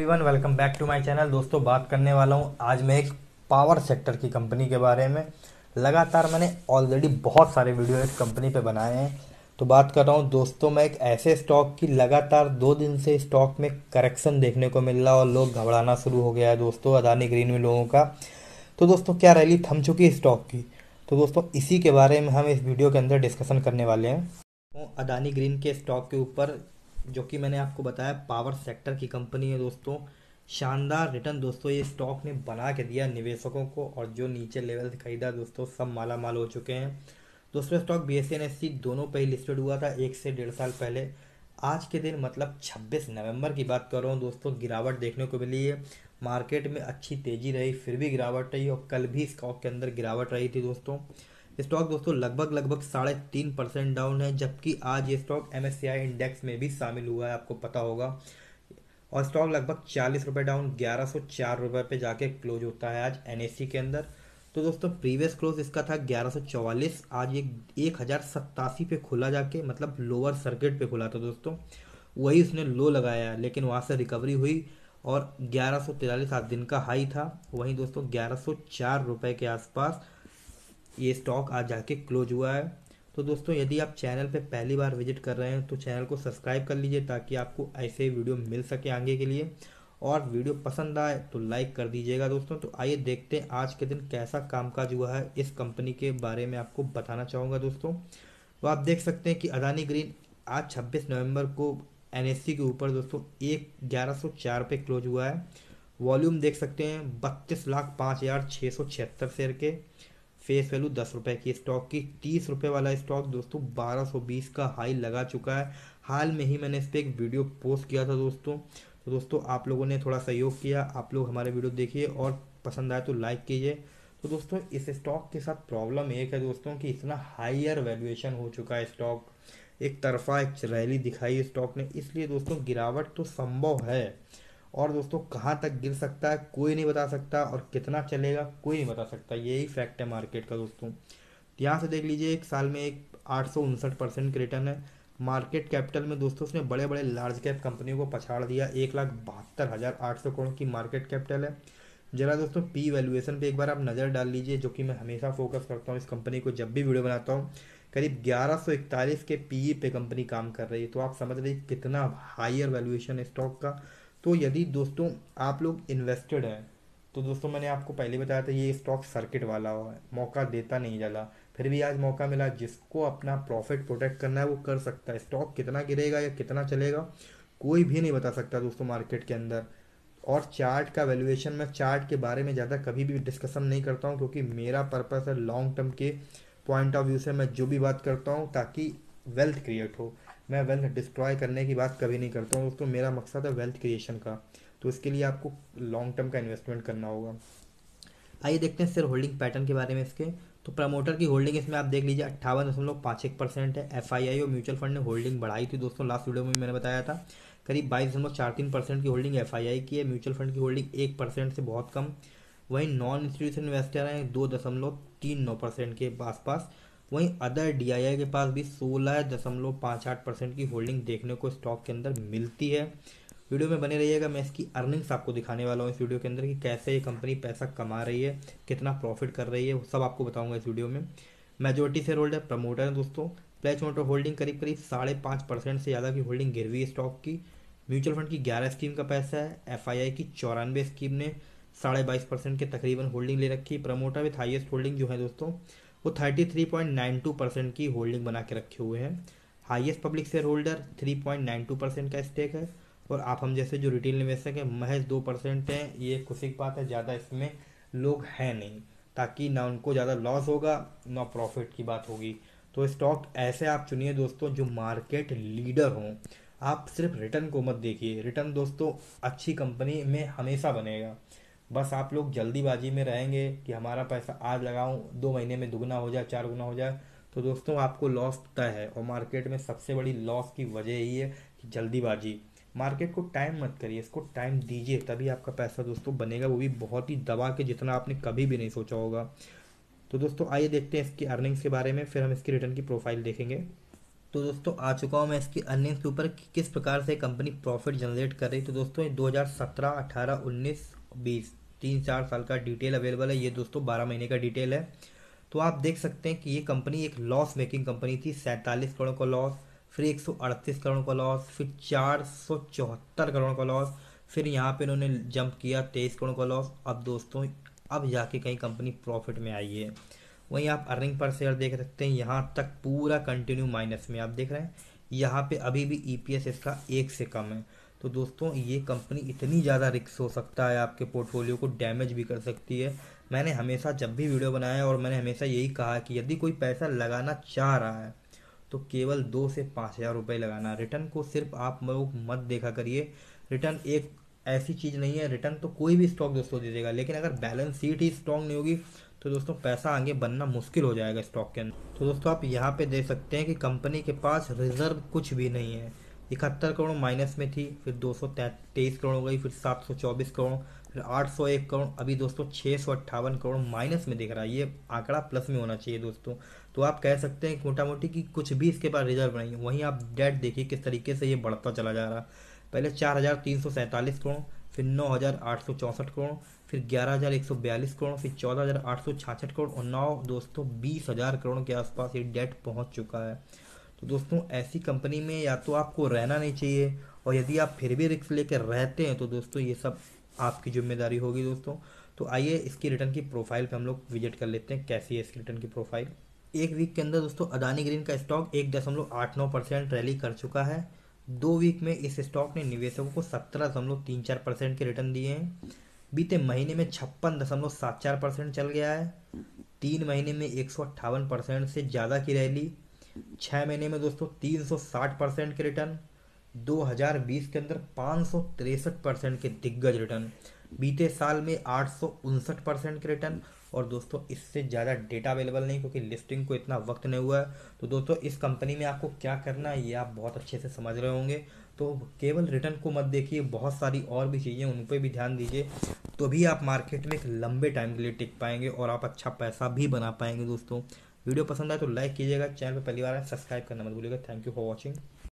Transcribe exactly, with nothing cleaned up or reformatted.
Everyone, welcome back to my channel. दोस्तों, बात करने वाला हूँ आज मैं एक पावर सेक्टर की कंपनी के बारे में। लगातार मैंने ऑलरेडी बहुत सारे वीडियो इस कंपनी पे बनाए हैं, तो बात कर रहा हूँ दोस्तों मैं एक ऐसे स्टॉक की। लगातार दो दिन से स्टॉक में करेक्शन देखने को मिल रहा और लोग घबराना शुरू हो गया है दोस्तों, अदानी ग्रीन में लोगों का। तो दोस्तों, क्या रैली थम चुकी है स्टॉक की, तो दोस्तों इसी के बारे में हम इस वीडियो के अंदर डिस्कशन करने वाले हैं। तो अदानी ग्रीन के स्टॉक के ऊपर, जो कि मैंने आपको बताया पावर सेक्टर की कंपनी है दोस्तों, शानदार रिटर्न दोस्तों ये स्टॉक ने बना के दिया निवेशकों को, और जो नीचे लेवल से खरीदा दोस्तों सब माला माल हो चुके हैं। दोस्तों stock B S N S C दोनों पे ही लिस्टेड हुआ था एक से डेढ़ साल पहले। आज के दिन मतलब छब्बीस नवंबर की बात कर रहा हूँ दोस्तों, गिरावट देखने को मिली है। मार्केट में अच्छी तेज़ी रही, फिर भी गिरावट रही, और कल भी स्टॉक के अंदर गिरावट रही थी दोस्तों। स्टॉक दोस्तों लगभग लगभग साढ़े तीन परसेंट डाउन है, जबकि आज ये stock M S C I index में भी शामिल हुआ है, आपको पता होगा। और स्टॉक लगभग चालीस रुपये डाउन ग्यारह सौ चार रुपये पे जाके क्लोज होता है आज एन एस ई के अंदर। तो दोस्तों प्रीवियस क्लोज इसका था ग्यारह सौ चौवालीस, आज ये एक हज़ार सत्तासी पे खुला जाके, मतलब लोअर सर्किट पे खुला था दोस्तों, वही उसने लो लगाया, लेकिन वहाँ से रिकवरी हुई और ग्यारह सौ तैंतालीस आज दिन का हाई था। वहीं दोस्तों ग्यारह सौ चार रुपये के आसपास ये स्टॉक आज जाके क्लोज हुआ है। तो दोस्तों यदि आप चैनल पे पहली बार विजिट कर रहे हैं तो चैनल को सब्सक्राइब कर लीजिए, ताकि आपको ऐसे वीडियो मिल सके आगे के लिए। और वीडियो पसंद आए तो लाइक कर दीजिएगा दोस्तों। तो आइए देखते हैं आज के दिन कैसा कामकाज हुआ है, इस कंपनी के बारे में आपको बताना चाहूँगा दोस्तों। तो आप देख सकते हैं कि अदानी ग्रीन आज छब्बीस नवम्बर को एन एस सी के ऊपर दोस्तों एक ग्यारह सौ चार पे क्लोज हुआ है। वॉल्यूम देख सकते हैं बत्तीस लाख पाँच हज़ार छः सौ छिहत्तर शेयर के, फेस वैल्यू दस रुपये की स्टॉक की। तीस रुपये वाला स्टॉक दोस्तों बारह सौ बीस का हाई लगा चुका है। हाल में ही मैंने इस पर एक वीडियो पोस्ट किया था दोस्तों, तो दोस्तों आप लोगों ने थोड़ा सहयोग किया। आप लोग हमारे वीडियो देखिए और पसंद आए तो लाइक कीजिए। तो दोस्तों इस स्टॉक के साथ प्रॉब्लम एक है दोस्तों कि इतना हायर वैल्यूएशन हो चुका है, स्टॉक एक तरफा एक रैली दिखाई स्टॉक ने, इसलिए दोस्तों गिरावट तो संभव है। और दोस्तों कहाँ तक गिर सकता है कोई नहीं बता सकता, और कितना चलेगा कोई नहीं बता सकता, यही फैक्ट है मार्केट का दोस्तों। यहाँ से देख लीजिए एक साल में एक आठ सौ उनसठ परसेंट का रिटर्न है। मार्केट कैपिटल में दोस्तों उसने बड़े बड़े लार्ज कैप कंपनियों को पछाड़ दिया। एक लाख बहत्तर हज़ार आठ सौ करोड़ की मार्केट कैपिटल है। जरा दोस्तों पी वैल्यूएसन पर एक बार आप नज़र डाल लीजिए, जो कि मैं हमेशा फोकस करता हूँ इस कंपनी को जब भी वीडियो बनाता हूँ। करीब ग्यारह सौ इकतालीस के पी ई पे कंपनी काम कर रही है, तो आप समझ लीजिए कितना हायर वैल्यूएशन है स्टॉक का। तो यदि दोस्तों आप लोग इन्वेस्टेड हैं तो दोस्तों मैंने आपको पहले बताया था ये स्टॉक सर्किट वाला हो, मौका देता नहीं जाला, फिर भी आज मौका मिला। जिसको अपना प्रॉफिट प्रोटेक्ट करना है वो कर सकता है। स्टॉक कितना गिरेगा या कितना चलेगा कोई भी नहीं बता सकता दोस्तों मार्केट के अंदर। और चार्ट का वैल्यूएशन, मैं चार्ट के बारे में ज़्यादा कभी भी डिस्कशन नहीं करता हूँ, क्योंकि मेरा पर्पस है लॉन्ग टर्म के पॉइंट ऑफ व्यू से मैं जो भी बात करता हूँ, ताकि वेल्थ क्रिएट हो। मैं वेल्थ डिस्ट्रॉय करने की बात कभी नहीं करता हूँ दोस्तों, मेरा मकसद है वेल्थ क्रिएशन का। तो इसके लिए आपको लॉन्ग टर्म का इन्वेस्टमेंट करना होगा। आइए देखते हैं शेयर होल्डिंग पैटर्न के बारे में इसके। तो प्रमोटर की होल्डिंग इसमें आप देख लीजिए अट्ठावन दशमलव पाँच एक परसेंट है। एफ आई आई और म्यूचुअल फंड ने होल्डिंग बढ़ाई थी दोस्तों, लास्ट वीडियो में मैंने बताया था करीब बाईस दशमलव चार तीन परसेंट की होल्डिंग एफ आई आई की है। म्यूचुअल फंड की होल्डिंग एक परसेंट से बहुत कम। वहीं नॉन इंस्टीट्यूशन इन्वेस्टर हैं दो दशमलव तीन नौ परसेंट के आसपास। वहीं अदर डी आई आई के पास भी सोलह दशमलव पाँच आठ परसेंट की होल्डिंग देखने को स्टॉक के अंदर मिलती है। वीडियो में बने रहिएगा, मैं इसकी अर्निंग्स आपको दिखाने वाला हूँ इस वीडियो के अंदर कि कैसे ये कंपनी पैसा कमा रही है, कितना प्रॉफिट कर रही है, वो सब आपको बताऊँगा इस वीडियो में। मेजोरिटी शेयर होल्डर प्रमोटर है दोस्तों। प्लेज मोटर होल्डिंग करीब करीब साढ़े पाँच परसेंट से ज़्यादा की होल्डिंग गिरवी स्टॉक की। म्यूचुअल फंड की ग्यारह स्कीम का पैसा है। एफ आई आई की चौरानवे स्कीम ने साढ़े बाईस परसेंट के तकरीबन होल्डिंग ले रखी। प्रमोटर विथ हाइएस्ट होल्डिंग जो है दोस्तों वो तैंतीस पॉइंट नौ दो परसेंट की होल्डिंग बना के रखे हुए हैं। हाईएस्ट पब्लिक शेयर होल्डर तीन पॉइंट नौ दो परसेंट का स्टेक है। और आप हम जैसे जो रिटेल निवेशक हैं महज दो परसेंट हैं। ये खुशी की बात है, ज़्यादा इसमें लोग हैं नहीं, ताकि ना उनको ज़्यादा लॉस होगा ना प्रॉफिट की बात होगी। तो स्टॉक ऐसे आप चुनिए दोस्तों जो मार्केट लीडर हों। आप सिर्फ रिटर्न को मत देखिए, रिटर्न दोस्तों अच्छी कंपनी में हमेशा बनेगा। बस आप लोग जल्दीबाजी में रहेंगे कि हमारा पैसा आज लगाऊं, दो महीने में दुगना हो जाए, चार गुना हो जाए, तो दोस्तों आपको लॉस तय है। और मार्केट में सबसे बड़ी लॉस की वजह यही है कि जल्दीबाजी। मार्केट को टाइम मत करिए, इसको टाइम दीजिए, तभी आपका पैसा दोस्तों बनेगा, वो भी बहुत ही दबा के, जितना आपने कभी भी नहीं सोचा होगा। तो दोस्तों आइए देखते हैं इसकी अर्निंग्स के बारे में, फिर हम इसकी रिटर्न की प्रोफाइल देखेंगे। तो दोस्तों आ चुका हूँ मैं इसकी अर्निंग्स के ऊपर कि किस प्रकार से कंपनी प्रॉफिट जनरेट कर रही है। तो दोस्तों ये दो हज़ार सत्रह, अठारह, उन्नीस, बीस तीन चार साल का डिटेल अवेलेबल है। ये दोस्तों बारह महीने का डिटेल है। तो आप देख सकते हैं कि ये कंपनी एक लॉस मेकिंग कंपनी थी। सैंतालीस करोड़ का लॉस, फिर एक सौ अड़तीस करोड़ का लॉस, फिर चार सौ चौहत्तर करोड़ का लॉस, फिर यहाँ पे इन्होंने जंप किया तेईस करोड़ का लॉस। अब दोस्तों अब जाके कहीं कंपनी प्रॉफिट में आई है। वहीं आप अर्निंग पर शेयर देख सकते हैं, यहाँ तक पूरा कंटिन्यू माइनस में आप देख रहे हैं। यहाँ पे अभी भी ईपीएस इसका एक से कम है। तो दोस्तों ये कंपनी इतनी ज़्यादा रिस्क हो सकता है, आपके पोर्टफोलियो को डैमेज भी कर सकती है। मैंने हमेशा जब भी वीडियो बनाया और मैंने हमेशा यही कहा कि यदि कोई पैसा लगाना चाह रहा है तो केवल दो से पाँच हज़ार रुपये लगाना। रिटर्न को सिर्फ आप लोग मत देखा करिए। रिटर्न एक ऐसी चीज़ नहीं है, रिटर्न तो कोई भी स्टॉक दोस्तों दे देगा, लेकिन अगर बैलेंस शीट ही स्ट्रॉन्ग नहीं होगी तो दोस्तों पैसा आगे बनना मुश्किल हो जाएगा स्टॉक के अंदर। तो दोस्तों आप यहाँ पे देख सकते हैं कि कंपनी के पास रिजर्व कुछ भी नहीं है। इकहत्तर करोड़ माइनस में थी, फिर दो सौ तेईस करोड़ हो गई, फिर सात सौ चौबीस करोड़, फिर आठ सौ एक करोड़, अभी दोस्तों छः सौ अट्ठावन करोड़ माइनस में दिख रहा है। ये आंकड़ा प्लस में होना चाहिए दोस्तों। तो आप कह सकते हैं मोटा मोटी कि कुछ भी इसके पास रिजर्व नहीं है। वहीं आप डेट देखिए किस तरीके से ये बढ़ता चला जा रहा है। पहले चार हज़ार तीन सौ सैंतालीस करोड़, फिर नौ हज़ार आठ सौ चौंसठ करोड़, फिर ग्यारह हज़ार एक सौ बयालीस करोड़, फिर चौदह हज़ार आठ सौ छियासठ करोड़ और नौ दोस्तों बीस हज़ार करोड़ के आसपास ये डेट पहुंच चुका है। तो दोस्तों ऐसी कंपनी में या तो आपको रहना नहीं चाहिए, और यदि आप फिर भी रिस्क लेकर रहते हैं तो दोस्तों ये सब आपकी जिम्मेदारी होगी दोस्तों। तो आइए इसकी रिटर्न की प्रोफाइल पर हम लोग विजिट कर लेते हैं कैसी है इसकी रिटर्न की प्रोफाइल। एक वीक के अंदर दोस्तों अदानी ग्रीन का स्टॉक एक दशमलव आठ नौ परसेंट रैली कर चुका है। दो वीक में इस स्टॉक ने निवेशकों को सत्रह दशमलव तीन चार परसेंट के रिटर्न दिए हैं। बीते महीने में छप्पन दशमलव सात चार परसेंट चल गया है। तीन महीने में एक सौ अट्ठावन परसेंट से ज़्यादा की रैली, छः महीने में दोस्तों तीन सौ साठ परसेंट के रिटर्न, दो हज़ार बीस के अंदर पाँच सौ तिरसठ परसेंट के दिग्गज रिटर्न, बीते साल में आठ सौ उनसठ परसेंट के रिटर्न। और दोस्तों इससे ज़्यादा डेटा अवेलेबल नहीं, क्योंकि लिस्टिंग को इतना वक्त नहीं हुआ है। तो दोस्तों इस कंपनी में आपको क्या करना है ये आप बहुत अच्छे से समझ रहे होंगे। तो केवल रिटर्न को मत देखिए, बहुत सारी और भी चीज़ें उन पर भी ध्यान दीजिए, तो भी आप मार्केट में एक लंबे टाइम के लिए टिक पाएंगे और आप अच्छा पैसा भी बना पाएंगे दोस्तों। वीडियो पसंद आए तो लाइक कीजिएगा, चैनल पर पहली बार आए सब्सक्राइब करना मत भूलिएगा। Thank you for watching.